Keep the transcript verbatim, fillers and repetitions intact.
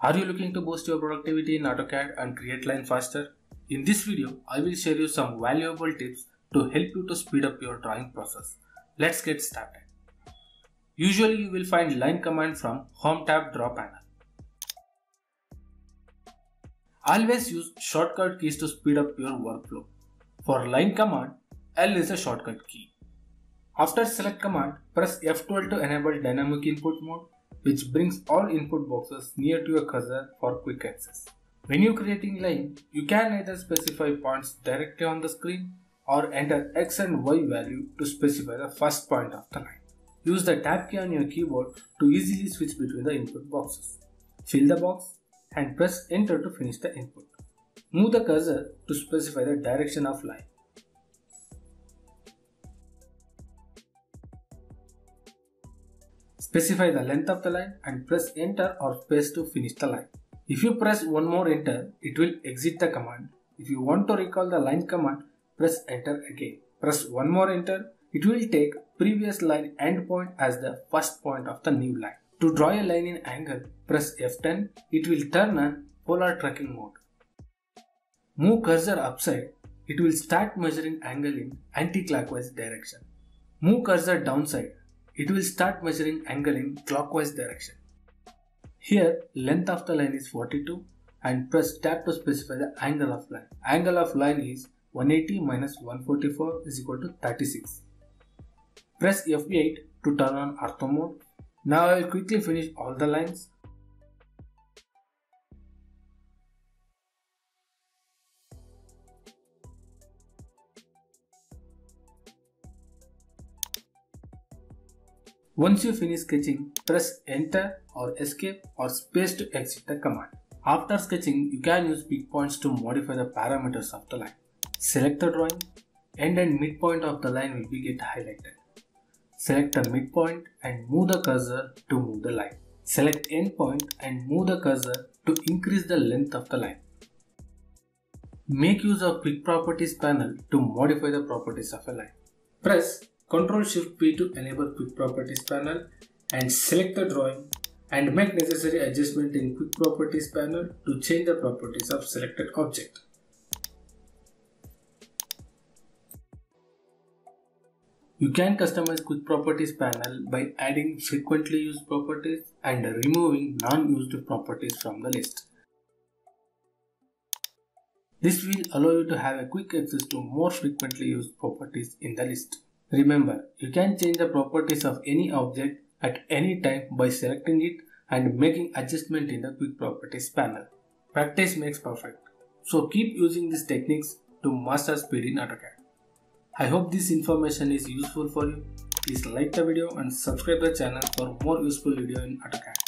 Are you looking to boost your productivity in AutoCAD and create lines faster? In this video, I will share you some valuable tips to help you to speed up your drawing process. Let's get started. Usually you will find line command from Home tab draw panel. Always use shortcut keys to speed up your workflow. For line command, L is a shortcut key. After select command, press F twelve to enable dynamic input mode, which brings all input boxes near to your cursor for quick access. When you creating line, you can either specify points directly on the screen or enter X and Y value to specify the first point of the line. Use the tab key on your keyboard to easily switch between the input boxes. Fill the box and press enter to finish the input. Move the cursor to specify the direction of line. Specify the length of the line and press enter or space to finish the line. If you press one more enter, it will exit the command. If you want to recall the line command, press enter again. Press one more enter, it will take previous line endpoint as the first point of the new line. To draw a line in angle, press F ten, it will turn on polar tracking mode. Move cursor upside, it will start measuring angle in anti-clockwise direction. Move cursor downside, it will start measuring angle in clockwise direction. Here, length of the line is forty-two and press tab to specify the angle of line. Angle of line is one eighty minus one forty-four is equal to thirty-six. Press F eight to turn on ortho mode. Now I will quickly finish all the lines. Once you finish sketching, press enter or escape or space to exit the command. After sketching, you can use breakpoints to modify the parameters of the line. Select the drawing, end and midpoint of the line will be get highlighted. Select the midpoint and move the cursor to move the line. Select endpoint and move the cursor to increase the length of the line. Make use of Quick Properties panel to modify the properties of a line. Press control shift P to enable Quick Properties panel and select the drawing and make necessary adjustment in Quick Properties panel to change the properties of selected object. You can customize Quick Properties panel by adding frequently used properties and removing non-used properties from the list. This will allow you to have a quick access to more frequently used properties in the list. Remember, you can change the properties of any object at any time by selecting it and making adjustment in the Quick Properties panel. Practice makes perfect. So keep using these techniques to master speed in AutoCAD. I hope this information is useful for you. Please like the video and subscribe the channel for more useful video in AutoCAD.